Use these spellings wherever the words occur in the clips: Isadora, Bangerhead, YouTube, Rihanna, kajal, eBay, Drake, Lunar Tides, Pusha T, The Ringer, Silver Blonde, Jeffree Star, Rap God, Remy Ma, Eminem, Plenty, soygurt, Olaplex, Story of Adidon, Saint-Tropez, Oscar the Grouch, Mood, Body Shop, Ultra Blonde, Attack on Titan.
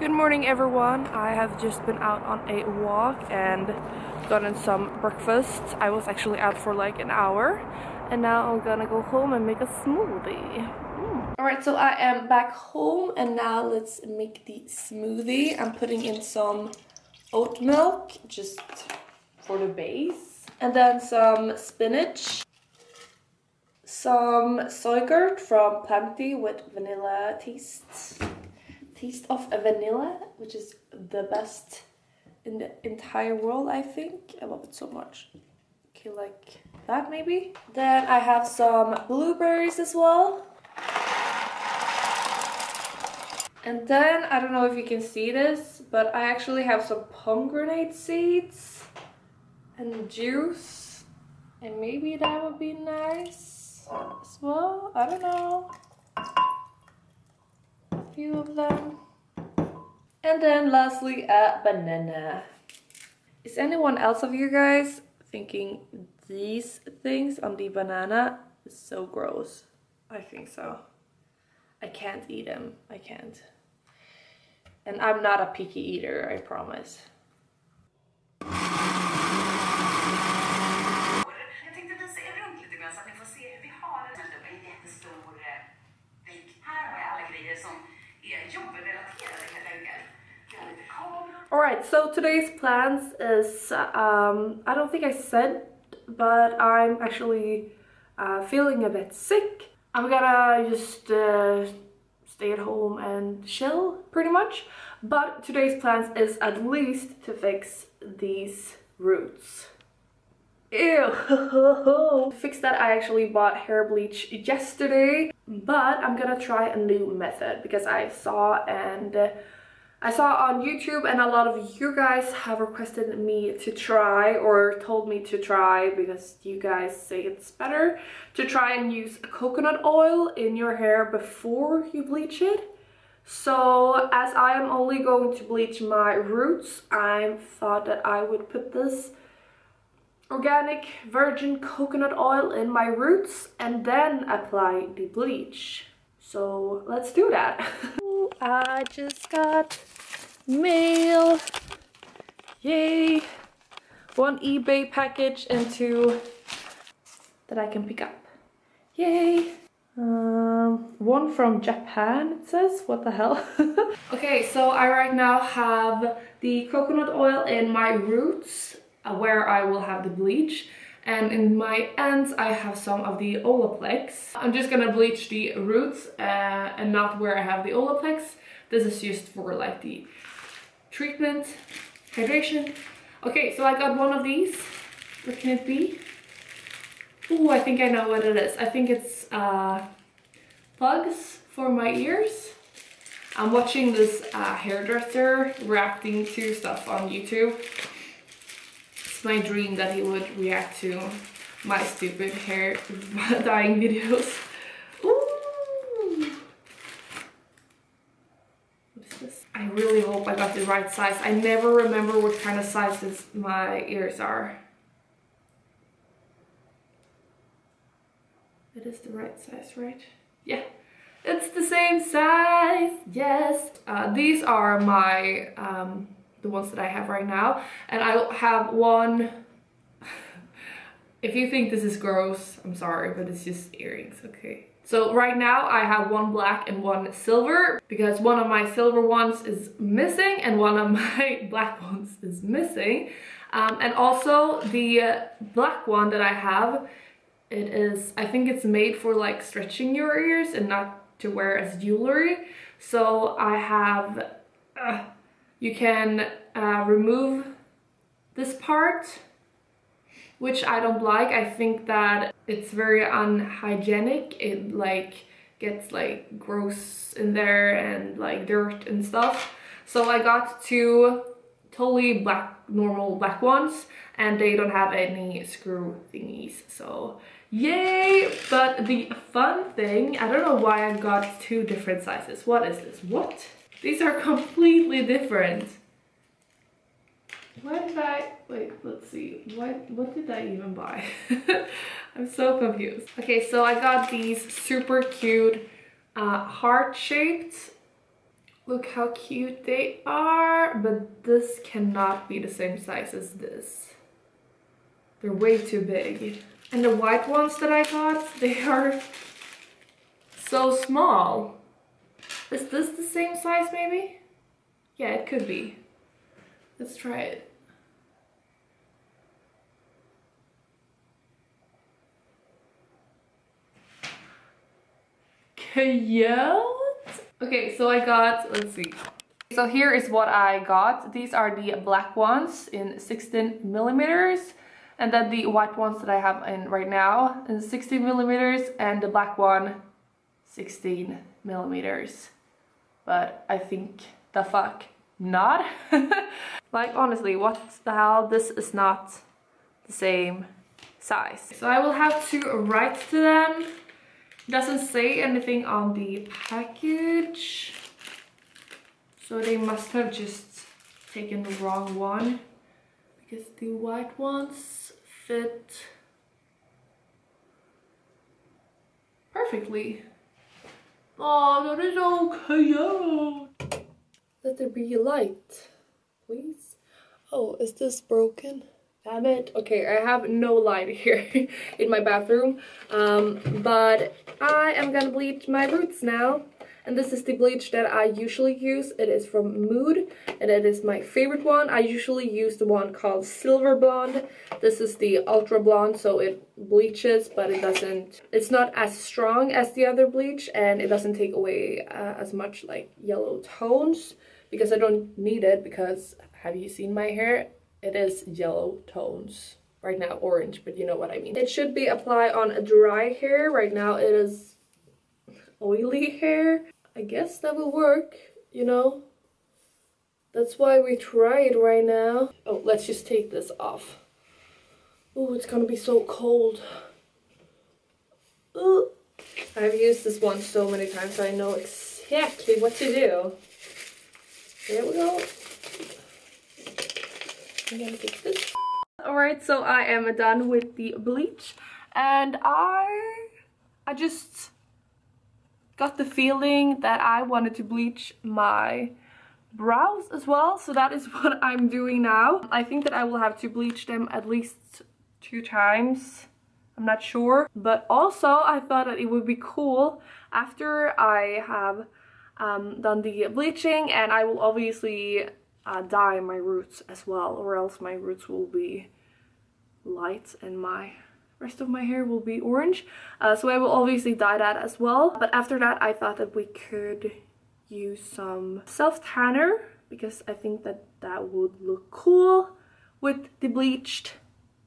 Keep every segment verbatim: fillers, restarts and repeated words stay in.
Good morning, everyone. I have just been out on a walk and gotten some breakfast. I was actually out for like an hour and now I'm gonna go home and make a smoothie. Mm. Alright, so I am back home and now let's make the smoothie. I'm putting in some oat milk just for the base and then some spinach, some soygurt from Plenty with vanilla taste. Taste of vanilla, which is the best in the entire world, I think. I love it so much. Okay, like that maybe. Then I have some blueberries as well. And then, I don't know if you can see this, but I actually have some pomegranate seeds and juice. And maybe that would be nice as well. I don't know. Few of them. And then lastly a banana. Is anyone else of you guys thinking these things on the banana is so gross? I think so. I can't eat them. I can't. And I'm not a picky eater, I promise. Alright, so today's plans is, um, I don't think I said, but I'm actually uh, feeling a bit sick. I'm gonna just uh, stay at home and chill, pretty much. But today's plans is at least to fix these roots. Ew! To fix that, I actually bought hair bleach yesterday, but I'm gonna try a new method because I saw and... Uh, I saw on YouTube and a lot of you guys have requested me to try or told me to try because you guys say it's better to try and use coconut oil in your hair before you bleach it. So as I am only going to bleach my roots, I thought that I would put this organic virgin coconut oil in my roots and then apply the bleach. So let's do that. I just got mail, yay, one eBay package and two that I can pick up, yay. Um, one from Japan it says, what the hell. Okay, so I right now have the coconut oil in my roots where I will have the bleach. And in my ends, I have some of the Olaplex. I'm just gonna bleach the roots uh, and not where I have the Olaplex. This is just for like the treatment, hydration. Okay, so I got one of these. What can it be? Ooh, I think I know what it is. I think it's uh, plugs for my ears. I'm watching this uh, hairdresser reacting to stuff on YouTube. It's my dream that he would react to my stupid hair dyeing videos. Ooh. What is this? I really hope I got the right size. I never remember what kind of sizes my ears are. It is the right size, right? Yeah, it's the same size. Yes. Uh, these are my um, the ones that I have right now, and I have one. If you think this is gross, I'm sorry, but it's just earrings, okay? So right now I have one black and one silver, because one of my silver ones is missing and one of my black ones is missing. Um, and also the black one that I have, it is, I think it's made for like stretching your ears and not to wear as jewelry. So I have... Uh, You can uh, remove this part, which I don't like. I think that it's very unhygienic. It like gets like gross in there and like dirt and stuff. So I got two totally black, normal black ones, and they don't have any screw thingies. So yay! But the fun thing, I don't know why I got two different sizes. What is this? What? These are completely different. Why did I... Wait, let's see. What, what did I even buy? I'm so confused. Okay, so I got these super cute uh, heart-shaped Look how cute they are, but this cannot be the same size as this. They're way too big. And the white ones that I got, they are so small. Is this the same size maybe? Yeah, it could be. Let's try it. Cute! Okay, so I got, let's see. So here is what I got. These are the black ones in sixteen millimeters. And then the white ones that I have in right now in sixteen millimeters, and the black one sixteen millimeters. But I think the fuck not. Like, honestly, what the hell? This is not the same size. So I will have to write to them. It doesn't say anything on the package, so they must have just taken the wrong one, because the white ones fit perfectly. Oh, that is so cute! Let there be a light, please. Oh, is this broken? Damn it. Okay, I have no light here in my bathroom, um, but I am gonna bleach my roots now. And this is the bleach that I usually use. It is from Mood, and it is my favorite one. I usually use the one called Silver Blonde. This is the Ultra Blonde, so it bleaches, but it doesn't... It's not as strong as the other bleach, and it doesn't take away uh, as much, like, yellow tones, because I don't need it, because have you seen my hair? It is yellow tones. Right now, orange, but you know what I mean. It should be applied on a dry hair. Right now, it is oily hair. I guess that will work, you know? That's why we try it right now. Oh, let's just take this off. Oh, it's gonna be so cold. Ooh. I've used this one so many times, so I know exactly what to do. There we go. I'm gonna fix this. Alright, so I am done with the bleach, and I... I just... got the feeling that I wanted to bleach my brows as well, so that is what I'm doing now. I think that I will have to bleach them at least two times. I'm not sure. But also, I thought that it would be cool after I have um, done the bleaching, and I will obviously uh, dye my roots as well, or else my roots will be light and my rest of my hair will be orange, uh, so I will obviously dye that as well. But after that, I thought that we could use some self-tanner, because I think that that would look cool with the bleached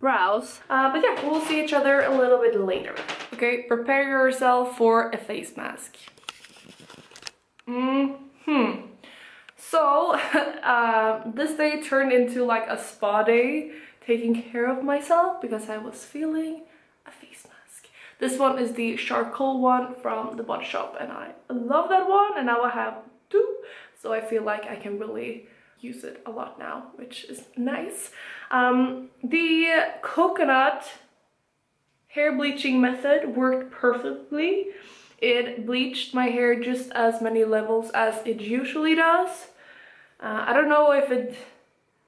brows. Uh, but yeah, we'll see each other a little bit later. Okay, prepare yourself for a face mask. Mm-hmm. So, uh, this day turned into like a spa day, taking care of myself because I was feeling a face mask. This one is the charcoal one from the Body Shop, and I love that one, and now I have two, so I feel like I can really use it a lot now, which is nice. Um, the coconut hair bleaching method worked perfectly. It bleached my hair just as many levels as it usually does. Uh, I don't know if it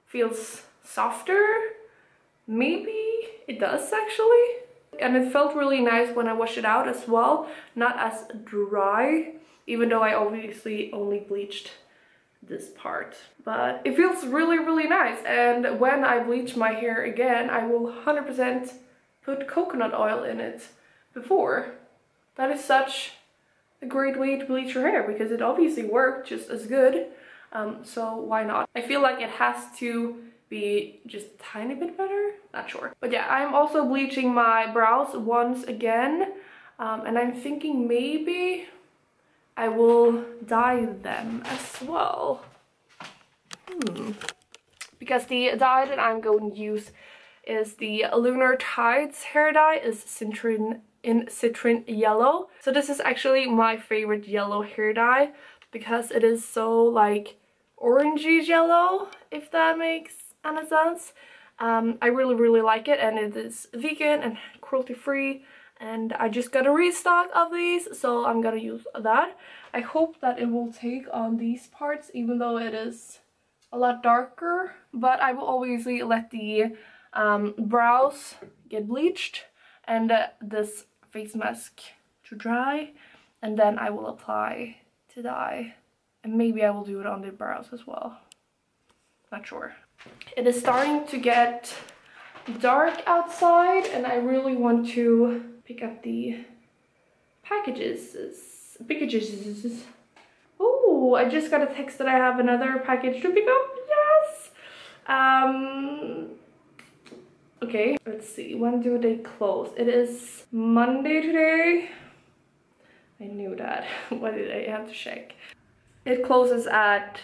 feels softer. Maybe it does actually, and it felt really nice when I washed it out as well, not as dry, even though I obviously only bleached this part. But it feels really, really nice, and when I bleach my hair again, I will one hundred percent put coconut oil in it before. That is such a great way to bleach your hair, because it obviously worked just as good, um, so why not? I feel like it has to be just a tiny bit better, not sure. But yeah, I'm also bleaching my brows once again, um, and I'm thinking maybe I will dye them as well. Hmm. Because the dye that I'm going to use is the Lunar Tides hair dye, is citron in citron yellow. So this is actually my favorite yellow hair dye, because it is so like orangey yellow, if that makes any sense. Um, I really, really like it, and it is vegan and cruelty free, and I just got a restock of these, so I'm gonna use that. I hope that it will take on these parts, even though it is a lot darker, but I will obviously let the um, brows get bleached and uh, this face mask to dry, and then I will apply to the eye, and maybe I will do it on the brows as well, not sure. It is starting to get dark outside and I really want to pick up the packages. Packages. Oh, I just got a text that I have another package to pick up. Yes! Um, okay, let's see. When do they close? It is Monday today. I knew that. What did I have to check? It closes at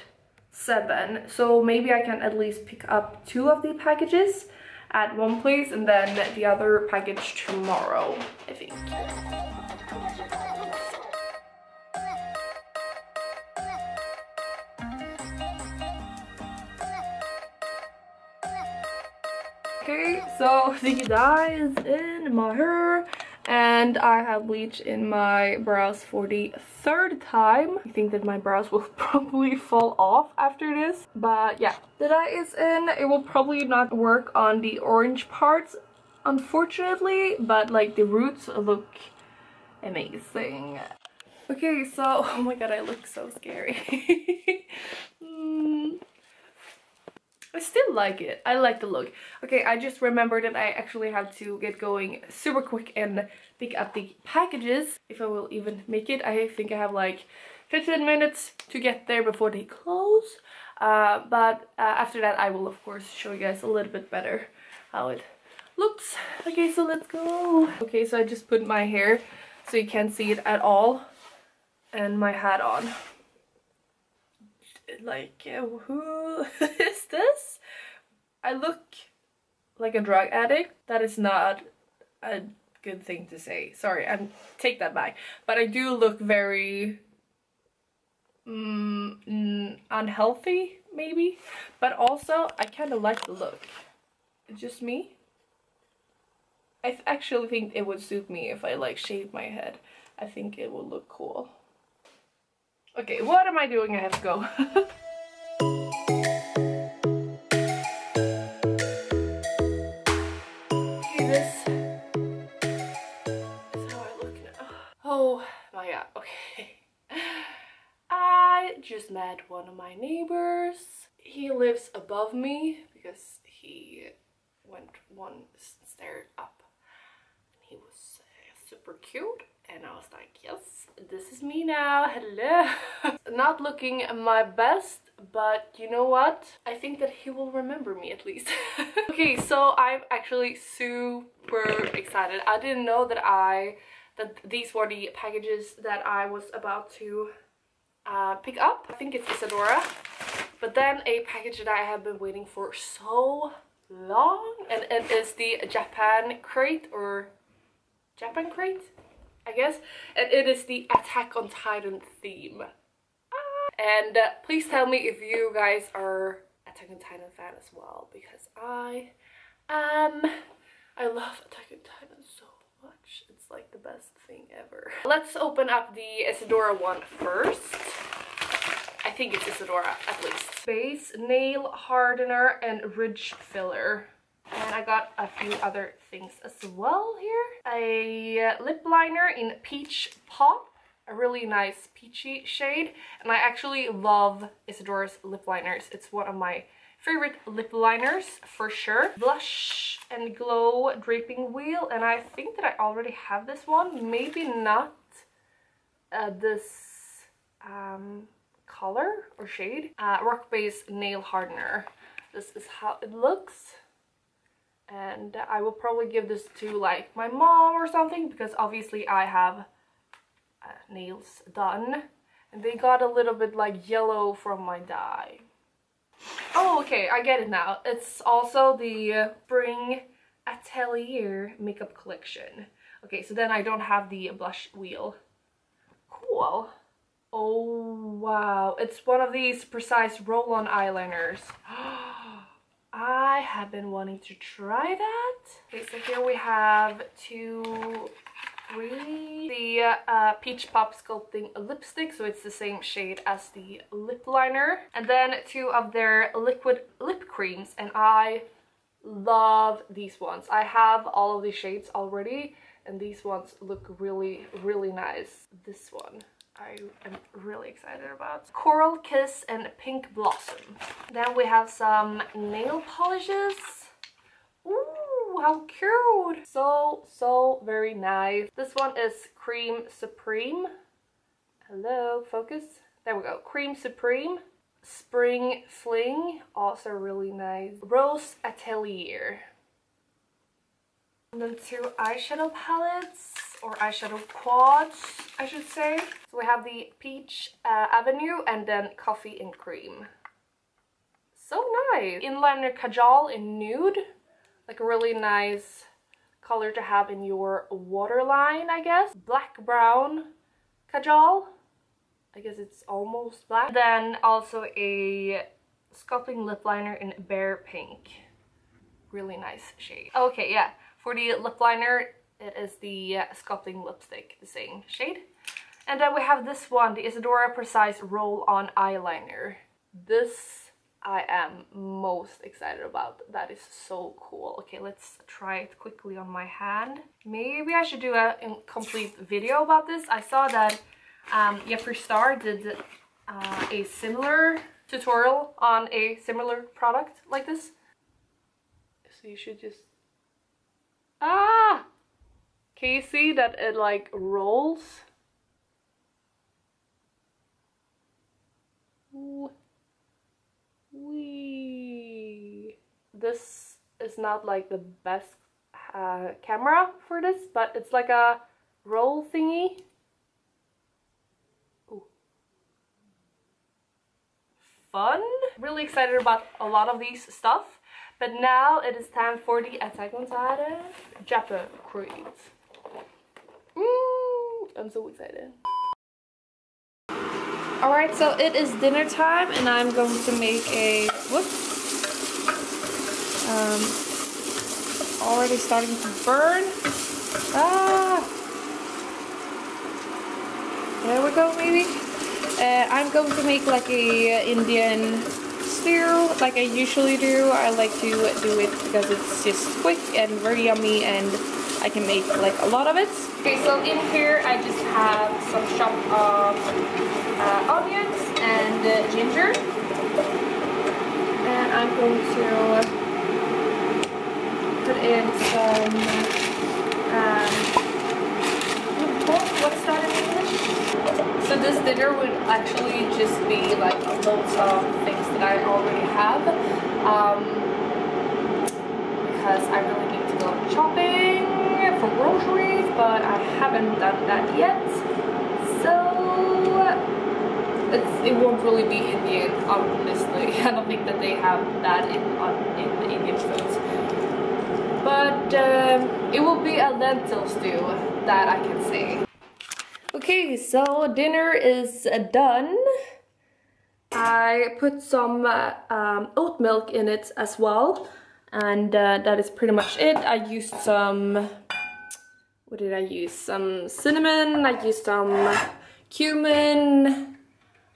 seven, so maybe I can at least pick up two of the packages at one place and then the other package tomorrow, I think. Okay, so the dye is in my hair and I have bleached in my brows for the third time. I think that my brows will probably fall off after this, but yeah, the dye is in. It will probably not work on the orange parts, unfortunately, but like the roots look amazing. Okay, so oh my god, I look so scary. mm. I still like it. I like the look. Okay, I just remembered that I actually have to get going super quick and pick up the packages. If I will even make it. I think I have like fifteen minutes to get there before they close. Uh, but uh, after that I will of course show you guys a little bit better how it looks. Okay, so let's go. Okay, so I just put my hair so you can't see it at all. And my hat on. Like, who is this? I look like a drug addict. That is not a good thing to say. Sorry, I'm take that back. But I do look very mm, unhealthy, maybe. But also, I kind of like the look. It's just me. I actually think it would suit me if I like shaved my head. I think it would look cool. Okay, what am I doing? I have to go. Okay, this is how I look now. Oh my god, okay. I just met one of my neighbors. He lives above me because he went one stair up. He was uh, super cute. And I was like, yes, this is me now, hello. Not looking my best, but you know what? I think that he will remember me at least. Okay, so I'm actually super excited. I didn't know that I, that these were the packages that I was about to uh, pick up. I think it's Isadora. But then a package that I have been waiting for so long. And it is the Japan crate or Japan crate? I guess, and it is the Attack on Titan theme. Ah. And uh, please tell me if you guys are Attack on Titan fan as well, because I am. I love Attack on Titan so much. It's like the best thing ever. Let's open up the Isadora one first. I think it's Isadora at least. Base, nail hardener, and ridge filler. And I got a few other things as well here. A lip liner in Peach Pop, a really nice peachy shade. And I actually love Isadora's lip liners. It's one of my favorite lip liners for sure. Blush and Glow Draping Wheel. And I think that I already have this one. Maybe not uh, this um, color or shade. Uh, Rock Base Nail Hardener. This is how it looks. And I will probably give this to like my mom or something, because obviously I have uh, nails done and they got a little bit like yellow from my dye. Oh, okay, I get it now. It's also the Spring Atelier makeup collection. Okay, so then I don't have the blush wheel. Cool. Oh wow, it's one of these precise roll-on eyeliners. I have been wanting to try that. Okay, so here we have two three. The uh, Peach Pop Sculpting Lipstick, so it's the same shade as the lip liner. And then two of their liquid lip creams, and I love these ones. I have all of these shades already, and these ones look really, really nice. This one I am really excited about. Coral Kiss and Pink Blossom. Then we have some nail polishes. Ooh, how cute! So, so very nice. This one is Cream Supreme. Hello, focus. There we go. Cream Supreme. Spring Fling, also really nice. Rose Atelier. And then two eyeshadow palettes, or eyeshadow quads, I should say. So we have the Peach uh, Avenue and then Coffee and Cream. So nice! Inliner Kajal in Nude. Like a really nice color to have in your waterline, I guess. Black Brown Kajal. I guess it's almost black. Then also a sculpting lip liner in Bare Pink. Really nice shade. Okay, yeah. For the lip liner, it is the uh, sculpting lipstick, the same shade. And then we have this one, the Isadora Precise Roll-On Eyeliner. This I am most excited about. That is so cool. Okay, let's try it quickly on my hand. Maybe I should do a complete video about this. I saw that Um, Jeffree Star did uh, a similar tutorial on a similar product like this. So you should just... Ah! Can you see that it like rolls? Wee. This is not like the best uh, camera for this, but it's like a roll thingy. Fun. Really excited about a lot of these stuff, but now it is time for the Attack on Titan Japa Creeds. Mm, I'm so excited. Alright, so it is dinner time, and I'm going to make a... Whoops. Um, already starting to burn. Ah! There we go, maybe. Uh, I'm going to make like a Indian stew, like I usually do. I like to do it because it's just quick and very yummy, and I can make like a lot of it. Okay, so in here I just have some chopped up uh, onions and uh, ginger, and I'm going to put in some. Um, what's that in English? So this dinner would actually just be like loads of things that I already have, um, because I really need to go shopping for groceries, but I haven't done that yet, so it's, it won't really be Indian, honestly. I don't think that they have that in, on, in the Indian foods, but um, it will be a lentil stew, that I can say. Okay, so dinner is done. I put some uh, um, oat milk in it as well, and uh, that is pretty much it. I used some, what did I use? Some cinnamon, I used some cumin,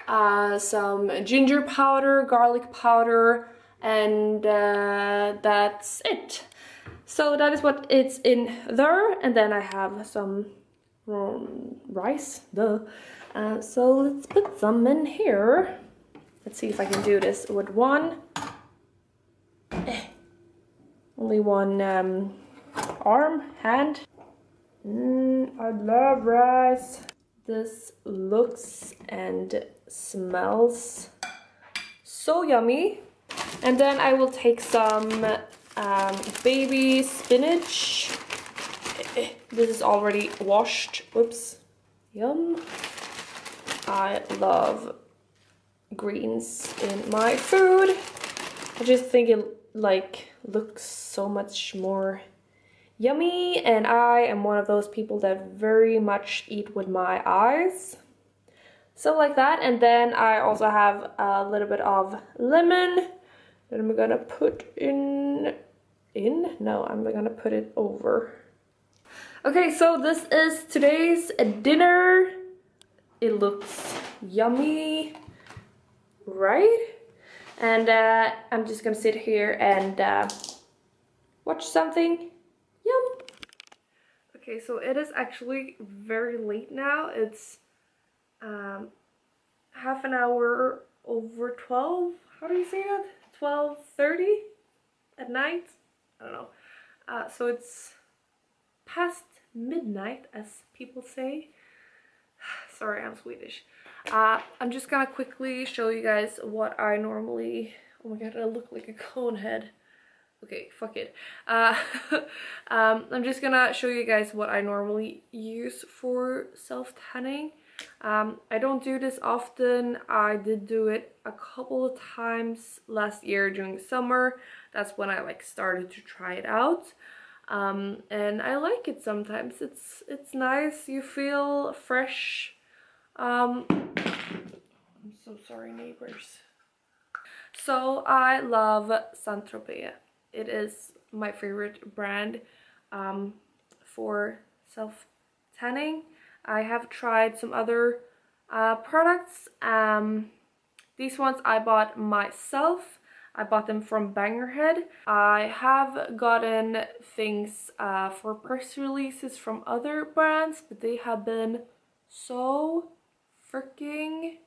uh, some ginger powder, garlic powder, and uh, that's it. So that is what it's in there, and then I have some Um, rice, duh. Uh, so let's put some in here. Let's see if I can do this with one. Eh. Only one um, arm, hand. Mm, I love rice. This looks and smells so yummy. And then I will take some um, baby spinach. This is already washed. Whoops. Yum. I love greens in my food. I just think it like looks so much more yummy, and I am one of those people that very much eat with my eyes. So like that, and then I also have a little bit of lemon that I'm gonna put in in? No, I'm gonna put it over. Okay, so this is today's dinner. It looks yummy, right? And uh, I'm just gonna sit here and uh, watch something. Yum. Okay, so it is actually very late now. It's um, half an hour over twelve. How do you say that? twelve thirty at night? I don't know. Uh, so it's past midnight, as people say. Sorry, I'm Swedish. Uh, I'm just gonna quickly show you guys what I normally... Oh my god, I look like a cone head. Okay, fuck it. Uh, um, I'm just gonna show you guys what I normally use for self-tanning. Um, I don't do this often. I did do it a couple of times last year during summer. That's when I like started to try it out. Um, and I like it sometimes. It's it's nice. You feel fresh. Um, I'm so sorry, neighbors. So I love Saint-Tropez. It is my favorite brand um, for self-tanning. I have tried some other uh, products. Um, these ones I bought myself. I bought them from Bangerhead. I have gotten things uh, for press releases from other brands, but they have been so freaking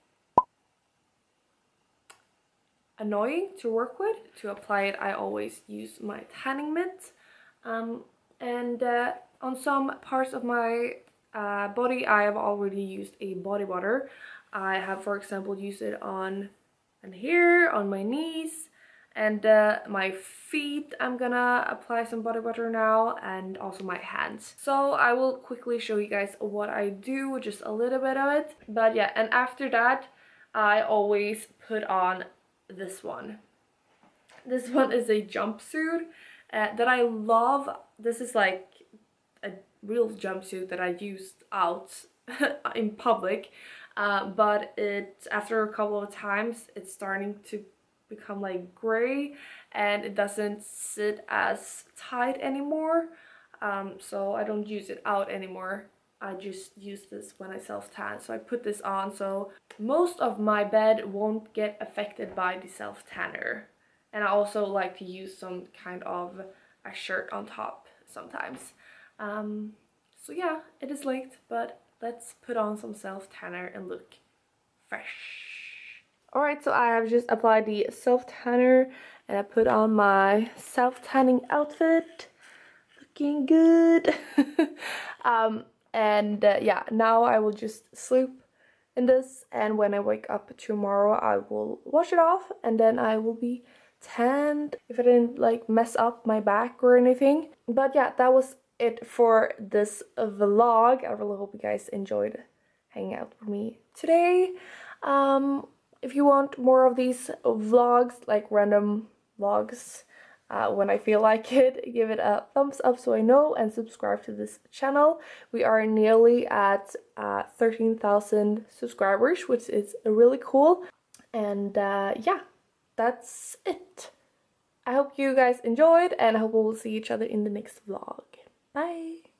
annoying to work with. To apply it, I always use my tanning mitt. Um, and uh, on some parts of my uh, body, I have already used a body butter. I have, for example, used it on and here, on my knees. And uh, my feet, I'm gonna apply some body butter now, and also my hands. So I will quickly show you guys what I do, just a little bit of it. But yeah, and after that, I always put on this one. This one is a jumpsuit uh, that I love. This is like a real jumpsuit that I used out in public. Uh, but it, after a couple of times, it's starting to become like gray and it doesn't sit as tight anymore, um, so I don't use it out anymore. I just use this when I self-tan, so I put this on so most of my bed won't get affected by the self-tanner. And I also like to use some kind of a shirt on top sometimes. Um, so yeah, it is late, but let's put on some self-tanner and look fresh. Alright, so I have just applied the self-tanner and I put on my self-tanning outfit. Looking good. um, and uh, yeah, now I will just sleep in this, and when I wake up tomorrow I will wash it off and then I will be tanned if I didn't like mess up my back or anything. But yeah, that was it for this vlog. I really hope you guys enjoyed hanging out with me today. Um... If you want more of these vlogs, like random vlogs, uh, when I feel like it, give it a thumbs up so I know, and subscribe to this channel. We are nearly at uh, thirteen thousand subscribers, which is really cool. And uh, yeah, that's it. I hope you guys enjoyed, and I hope we will see each other in the next vlog. Bye!